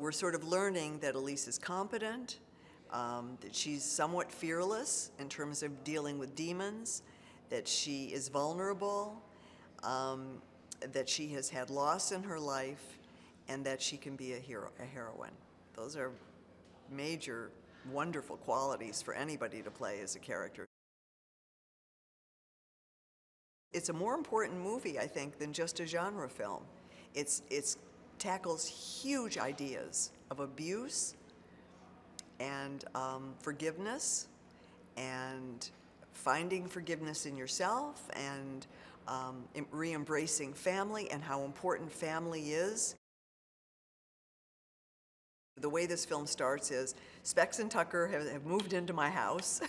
We're sort of learning that Elise is competent, that she's somewhat fearless in terms of dealing with demons, that she is vulnerable, that she has had loss in her life, and that she can be a heroine. Those are major, wonderful qualities for anybody to play as a character. It's a more important movie, I think, than just a genre film. It tackles huge ideas of abuse and forgiveness and finding forgiveness in yourself and re-embracing family and how important family is. The way this film starts is Specs and Tucker have moved into my house,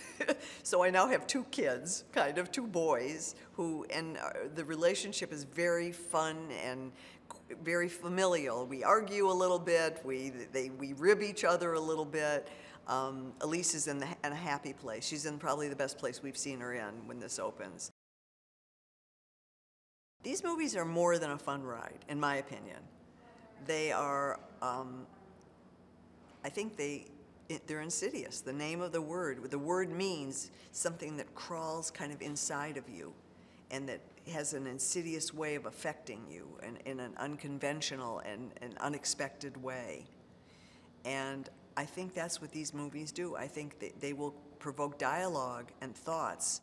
so I now have two kids, kind of two boys, the relationship is very fun and very familial. We argue a little bit, we rib each other a little bit. Elise is in a happy place. She's in probably the best place we've seen her in when this opens. These movies are more than a fun ride, in my opinion. They are. I think they're insidious. The name of the word means something that crawls kind of inside of you and that has an insidious way of affecting you in an unconventional and an unexpected way. And I think that's what these movies do. I think they will provoke dialogue and thoughts.